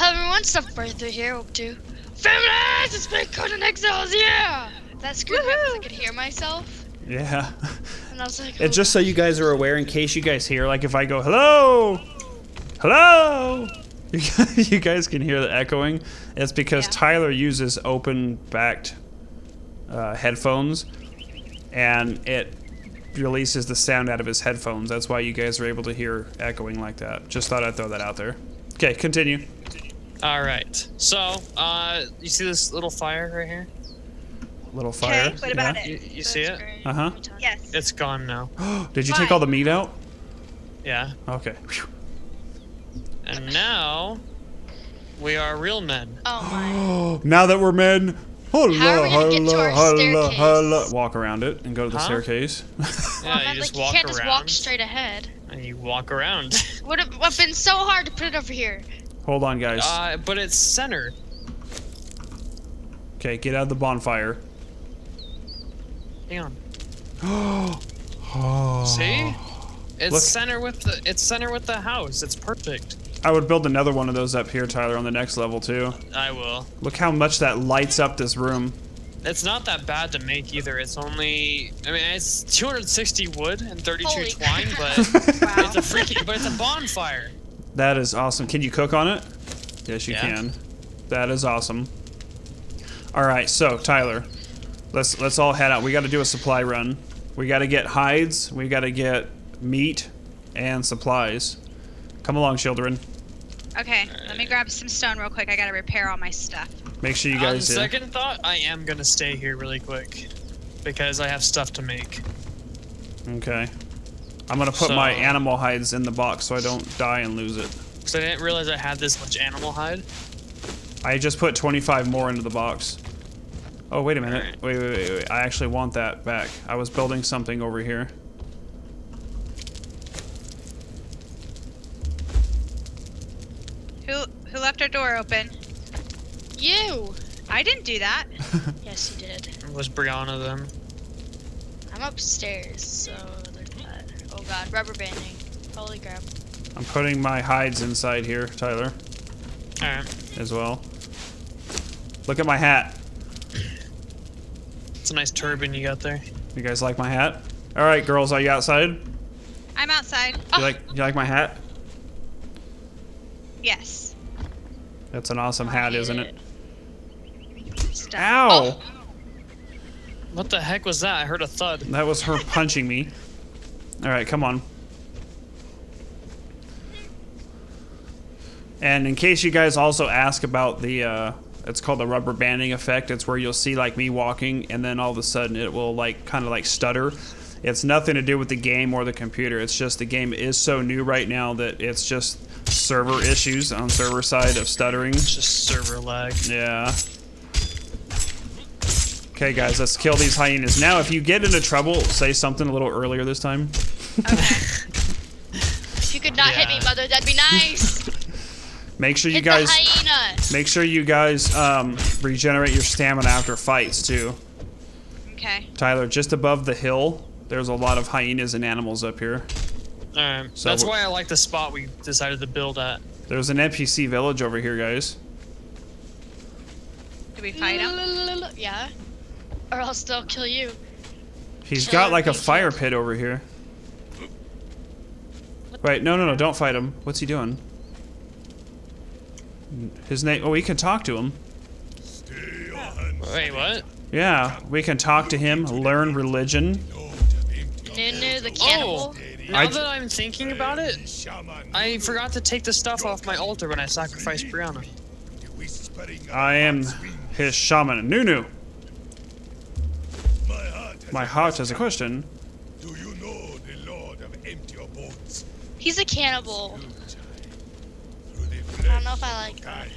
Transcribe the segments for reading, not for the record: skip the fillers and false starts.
However, one stuff birthday here, hope to. Feminists! It's been Conan Exiles, yeah! That screwed me up because I could hear myself. Yeah. And I was like, oh. And just so you guys are aware, in case you guys hear, like if I go, hello! Hello! You guys can hear the echoing. It's because Tyler uses open-backed headphones, and it releases the sound out of his headphones. That's why you guys are able to hear echoing like that. Just thought I'd throw that out there. Okay, continue. All right. So, you see this little fire right here? Little fire? Okay, what about it? You see it? Uh-huh. Yes. It's gone now. Did you take all the meat out? Yeah. Okay. Whew. And now, we are real men. Oh my. Now that we're men, walk around it and go to the staircase. Yeah, well, you just walk around. You can't just walk straight ahead. And you walk around. Would have been so hard to put it over here. Hold on, guys. But it's centered. Okay, get out of the bonfire. Hang on. See? It's center with the house. It's perfect. I would build another one of those up here, Tyler, on the next level too. I will. Look how much that lights up this room. It's not that bad to make either. It's only, I mean, it's 260 wood and 32 twine, but it's a freaking, but it's a bonfire. That is awesome. Can you cook on it? Yes, you can. That is awesome. All right, so Tyler, let's all head out. We got to do a supply run. We got to get hides. We got to get meat and supplies. Come along, children. Okay, let me grab some stone real quick. I gotta repair all my stuff. Make sure you guys do. On second thought, I am gonna stay here really quick because I have stuff to make. Okay. I'm gonna put my animal hides in the box so I don't die and lose it. Because I didn't realize I had this much animal hide. I just put 25 more into the box. Oh, wait a minute. Right. Wait. I actually want that back. I was building something over here. Who left our door open? You! I didn't do that. Yes, you did. It was Brianna then. I'm upstairs, so there's that. Oh god, rubber banding. Holy crap. I'm putting my hides inside here, Tyler. Alright. As well. Look at my hat. It's a nice turban you got there. You guys like my hat? Alright, girls, are you outside? I'm outside. You like my hat? Yes. That's an awesome hat, isn't it? Ow! Oh. What the heck was that? I heard a thud. That was her punching me. Alright, come on. And in case you guys also ask about the, it's called the rubber banding effect. It's where you'll see like me walking and then all of a sudden it will like kind of like stutter. It's nothing to do with the game or the computer. It's just the game is so new right now that it's just server issues on server side of stuttering. It's just server lag. Yeah. Okay, guys, let's kill these hyenas. Now, if you get into trouble, say something a little earlier this time. Okay. If you could not hit me, mother, that'd be nice. Make sure you guys regenerate your stamina after fights too. Okay. Tyler, just above the hill, there's a lot of hyenas and animals up here. So that's why I like the spot we decided to build at. There's an NPC village over here, guys. Did we fight him? Yeah. Or else they'll kill you. He's got like a fire pit over here. Wait, no, don't fight him. What's he doing? His name, we can talk to him. Wait, what? Yeah, we can talk to him, learn religion. Nunu the cannibal. Oh, now that I'm thinking about it, I forgot to take the stuff off my altar when I sacrificed Brianna. I am his shaman, Nunu. My heart has a question. Do you know the Lord of Empty Abodes? He's a cannibal. I don't know if I like that.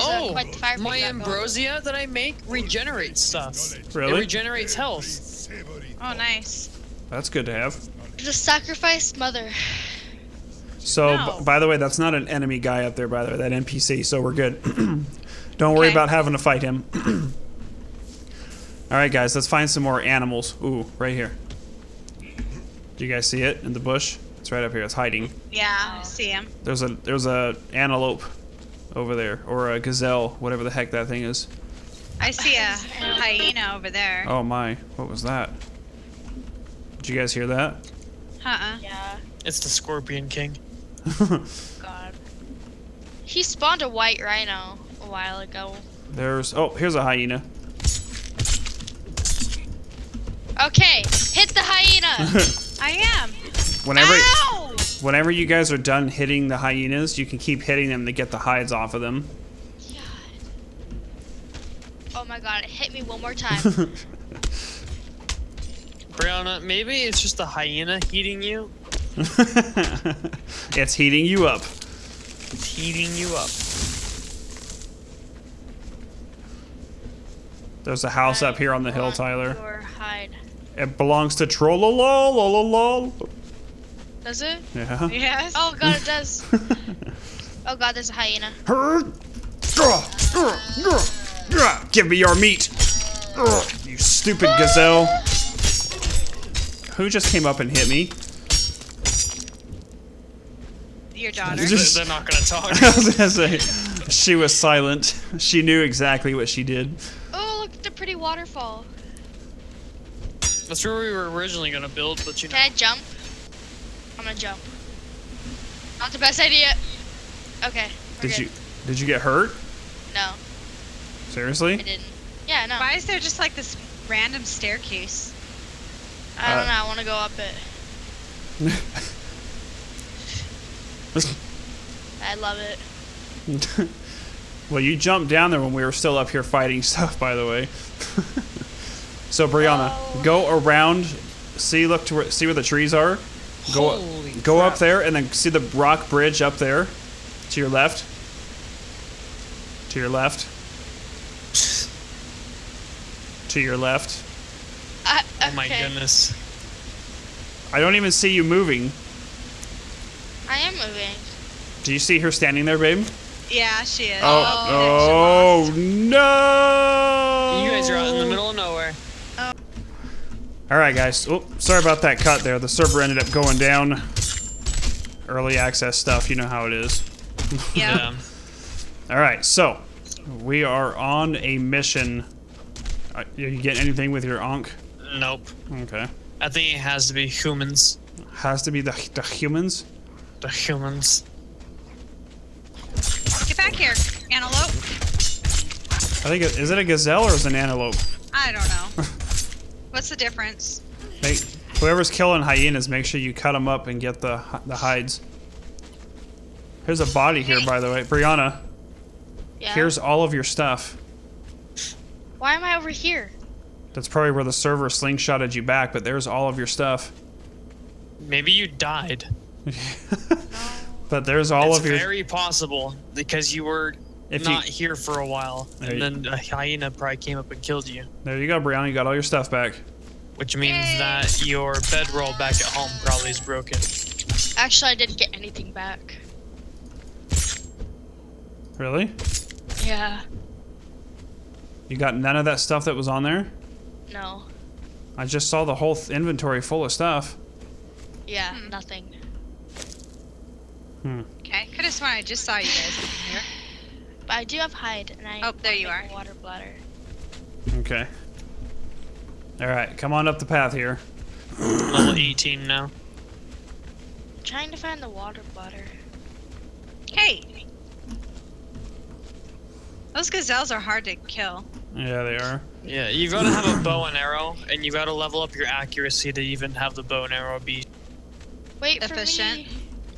Oh, my ambrosia that I make regenerates stuff. Really? It regenerates health. Oh, nice. That's good to have. The sacrifice mother. So, by the way, that's not an enemy guy up there, by the way, that NPC, so we're good. Don't worry about having to fight him. All right, guys, let's find some more animals. Ooh, right here. Do you guys see it in the bush? It's right up here. It's hiding. Yeah, I see him. There's a antelope over there, or a gazelle, whatever the heck that thing is. I see a hyena over there. Oh my! What was that? Did you guys hear that? Yeah. It's the Scorpion King. God. He spawned a white rhino a while ago. Oh, here's a hyena. Okay, hit the hyena. I am. Whenever you guys are done hitting the hyenas, you can keep hitting them to get the hides off of them. God. Oh my God! It hit me one more time. Brianna, maybe it's just the hyena heating you. It's heating you up. It's heating you up. There's a house up here on the hill, Tyler. It belongs to Trollololololol. Does it? Yeah. Yes. Oh God, it does. Oh God, there's a hyena. Give me your meat, you stupid gazelle. Who just came up and hit me? Your daughter. They're not gonna talk. I was gonna say, she was silent. She knew exactly what she did. Oh, look at the pretty waterfall. That's where we were originally gonna build, but you know. Can I jump? I'm gonna jump. Not the best idea. Okay. Did you get hurt? No. Seriously? I didn't. Yeah, no. Why is there just like this random staircase? I don't know. I want to go up it. I love it. Well, you jumped down there when we were still up here fighting stuff, by the way. So Brianna, go around, see where the trees are. Go up there and then see the rock bridge up there, to your left. To your left. To your left. Okay. Oh my goodness! I don't even see you moving. I am moving. Do you see her standing there, babe? Yeah, she is. Oh, no! You guys are out in the middle of nowhere. Alright guys, sorry about that cut there. The server ended up going down. Early access stuff, you know how it is. Yeah. Alright, so we are on a mission. You get anything with your onk? Nope. Okay. I think it has to be humans. Has to be the humans? The humans. Get back here, antelope. I think, is it a gazelle or is it an antelope? I don't know. What's the difference? Whoever's killing hyenas, make sure you cut them up and get the hides. Here's a body here, by the way. Brianna, here's all of your stuff. Why am I over here? That's probably where the server slingshotted you back, but there's all of your stuff. Maybe you died. But there's all of your... It's very possible, because you were... not here for a while, and then a hyena probably came up and killed you. There you go, Brianna. You got all your stuff back. Which means that your bedroll back at home probably is broken. Actually, I didn't get anything back. Really? Yeah. You got none of that stuff that was on there? No. I just saw the whole inventory full of stuff. Yeah, nothing. Okay, could have sworn I just saw you guys in here. But I do have hide, and I there you are. Water bladder. Okay. All right, come on up the path here. Level 18 now. I'm trying to find the water bladder. Hey, those gazelles are hard to kill. Yeah, they are. Yeah, you've got to have a bow and arrow, and you've got to level up your accuracy to even have the bow and arrow be efficient.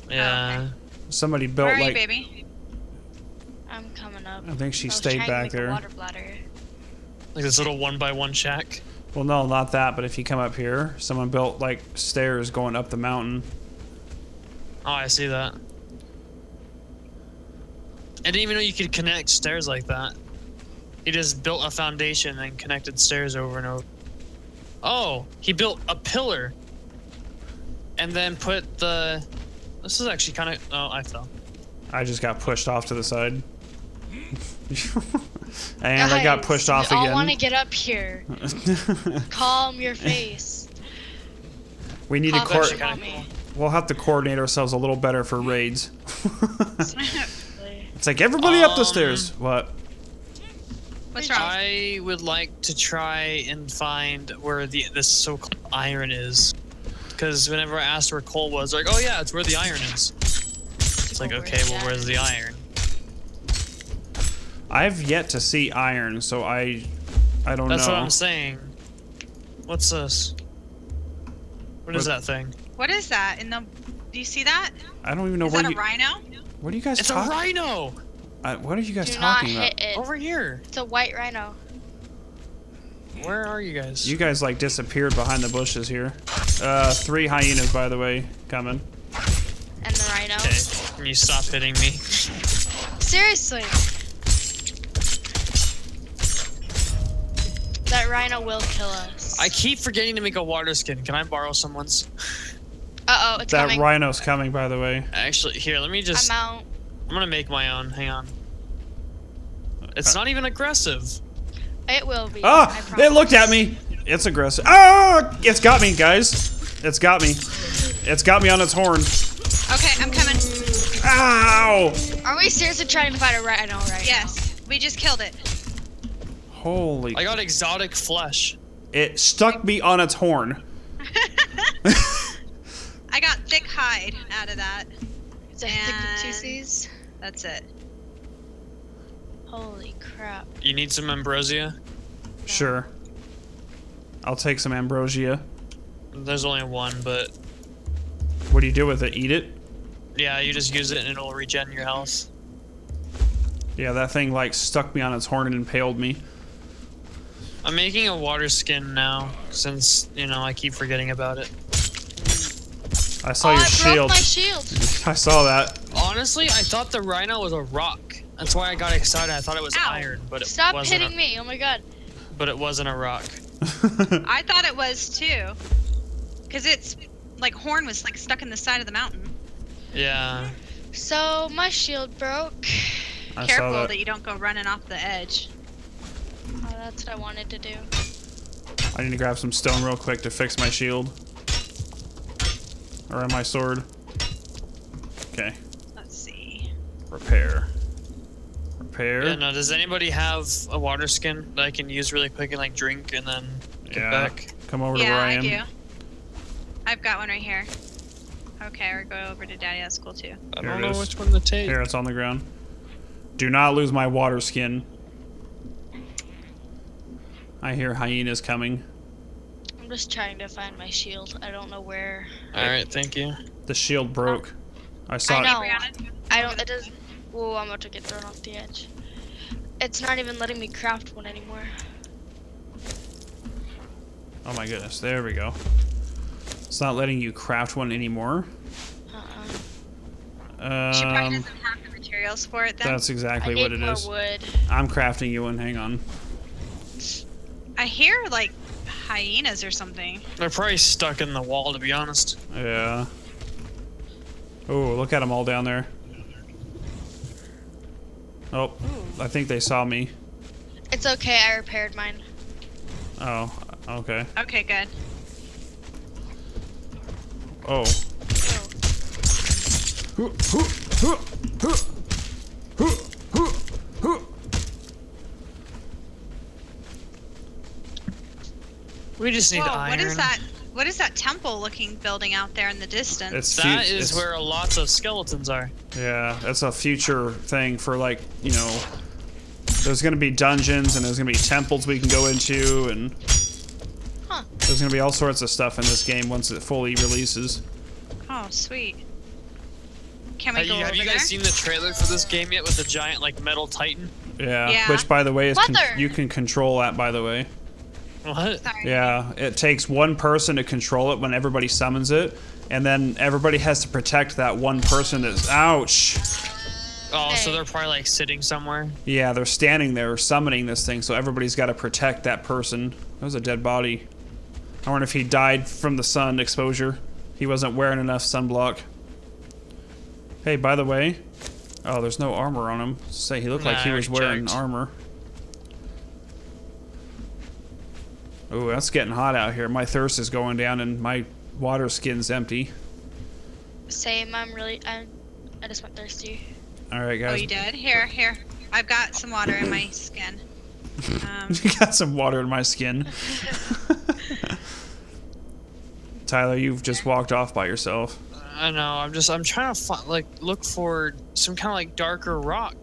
Yeah. Oh, okay. Somebody built like. Where are you, baby? I'm coming up. I think she stayed back there. Water bladder. Like this little 1x1 shack. Well, no, not that. But if you come up here, someone built like stairs going up the mountain. Oh, I see that. I didn't even know you could connect stairs like that. He just built a foundation and connected stairs over and over. Oh, he built a pillar. And then put the. This is actually kind of. Oh, I fell. I just got pushed off to the side. And guys, I got pushed off again. I want to get up here. Calm your face. We need a court. We'll have to coordinate ourselves a little better for raids. It's like, everybody up the stairs. What? What's wrong? I would like to try and find where this so-called iron is. Because whenever I asked where coal was, like, oh yeah, it's where the iron is. It's like, okay, well, where's the iron? I've yet to see iron, so I don't know. That's what I'm saying. What's this? What is that thing? What is that? Do you see that? I don't even know where you... Is that a rhino? What are you guys talking about? It's a rhino! What are you guys talking about? Do not hit it. Over here. It's a white rhino. Where are you guys? You guys, like, disappeared behind the bushes here. 3 hyenas, by the way, coming. And the rhino. Okay, can you stop hitting me? Seriously. That rhino will kill us. I keep forgetting to make a water skin. Can I borrow someone's? Uh-oh, it's coming. That rhino's coming, by the way. Actually, here, let me just... I'm out. I'm gonna make my own. Hang on. It's not even aggressive. It will be. Ah! Oh, it looked at me! It's aggressive. Ah! Oh, it's got me, guys. It's got me. It's got me on its horn. Okay, I'm coming. Ow! Are we seriously trying to find a rhino right now? Yes. We just killed it. Holy... I got exotic flesh. It stuck me on its horn. I got thick hide out of that. Is that thick two-seas? That's it. Holy crap. You need some ambrosia? No. Sure. I'll take some ambrosia. There's only one, but... What do you do with it? Eat it? Yeah, you just use it and it'll regen your health. Yeah, that thing, like, stuck me on its horn and impaled me. I'm making a water skin now, since, you know, I keep forgetting about it. I saw your shield. I broke my shield. I saw that. Honestly, I thought the rhino was a rock. That's why I got excited. I thought it was iron, but it wasn't. Stop hitting me. Oh, my God. But it wasn't a rock. I thought it was, too. Because it's, like, horn was, like, stuck in the side of the mountain. Yeah. So, my shield broke. I Careful that. That you don't go running off the edge. Oh, that's what I wanted to do. I need to grab some stone real quick to fix my shield. Or my sword. Okay. Let's see. Repair. Repair. Yeah, no, does anybody have a water skin that I can use really quick and, like, drink and then get back? Come over to where I am. Yeah, I do. I've got one right here. Okay, or go over to Daddy. That's cool, too. I don't know which one to take. Here, it's on the ground. Do not lose my water skin. I hear hyenas coming. I'm just trying to find my shield. I don't know where. Alright, thank you. The shield broke. I saw it. I don't, it doesn't. Whoa, I'm about to get thrown off the edge. It's not even letting me craft one anymore. Oh my goodness, there we go. It's not letting you craft one anymore? She probably doesn't have the materials for it then. That's exactly what it is. Wood. I'm crafting you one, hang on. I hear, like, hyenas or something. They're probably stuck in the wall, to be honest. Yeah. Oh, look at them all down there. Oh, I think they saw me. It's okay, I repaired mine. Oh, okay. Okay, good. Oh. We just need iron. What is that? What is that temple-looking building out there in the distance? That is where lots of skeletons are. Yeah, that's a future thing for, like, you know, there's gonna be dungeons and there's gonna be temples we can go into and there's gonna be all sorts of stuff in this game once it fully releases. Oh, sweet. Can we go over there? Have you guys seen the trailer for this game yet with the giant, like, metal titan? Yeah, which, by the way, is you can control that, by the way. What? Yeah, it takes one person to control it when everybody summons it, and then everybody has to protect that one person that's... Ouch! Oh, so they're probably, like, sitting somewhere? Yeah, they're standing there summoning this thing, so everybody's got to protect that person. That was a dead body. I wonder if he died from the sun exposure. He wasn't wearing enough sunblock. Hey, by the way... Oh, there's no armor on him. Say, he looked like he was wearing armor. Oh, that's getting hot out here. My thirst is going down and my water skin's empty. Same. I just went thirsty. All right, guys. Oh, you did? Here. I've got some water in my skin. You got some water in my skin. Tyler, you've just walked off by yourself. I know. I'm trying to find, look for some kind of darker rock.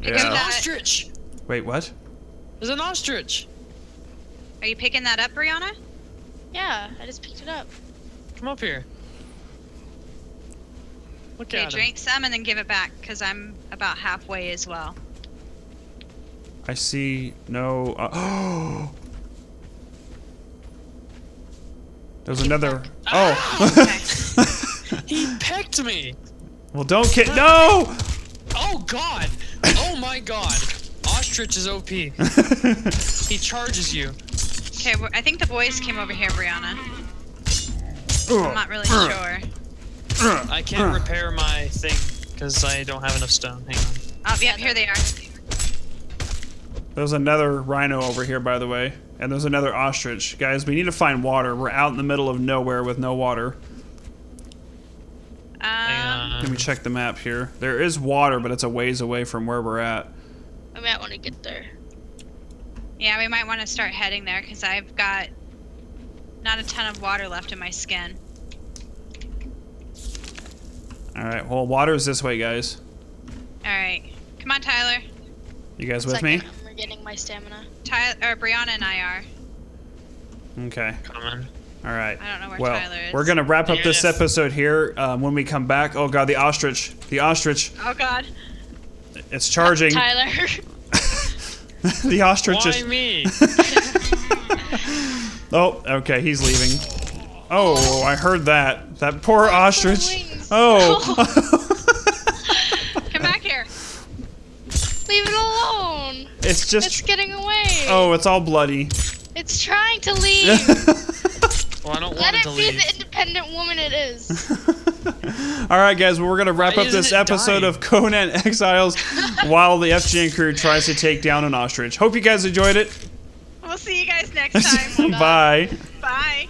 Yeah. It's an ostrich. Wait, what? There's an ostrich. Are you picking that up, Brianna? Yeah, I just picked it up. Come up here. Look at it. Okay, drink some and then give it back, because I'm about halfway as well. I see no... Oh! There's another... Oh! Okay. He pecked me! Well, don't kid... No! Oh, God! Oh, my God! Ostrich is OP. He charges you. Okay, well, I think the boys came over here, Brianna. I'm not really sure. I can't repair my thing because I don't have enough stone. Hang on. Oh, yeah, here they are. There's another rhino over here, by the way. And there's another ostrich. Guys, we need to find water. We're out in the middle of nowhere with no water. Let me check the map here. There is water, but it's a ways away from where we're at. We might want to get there. Yeah, we might want to start heading there because I've got not a ton of water left in my skin. Alright, well, water is this way, guys. Alright. Come on, Tyler. You guys with me? I'm regaining my stamina. Brianna and I are. Okay. Come on. Alright. I don't know where Tyler is. We're going to wrap up this episode here. When we come back... Oh, God, the ostrich. The ostrich. Oh, God. It's charging. Tyler. The ostrich is... Why me? Oh, okay, he's leaving. Oh, I heard that. That poor ostrich... Oh! No. Come back here. Leave it alone. It's just. It's getting away. Oh, it's all bloody. It's trying to leave. Well, I don't want it to leave. Let it be the independent woman it is. All right, guys. Well, we're gonna wrap up this episode of Conan Exiles while the FGN crew tries to take down an ostrich. Hope you guys enjoyed it. We'll see you guys next time. Bye. Bye.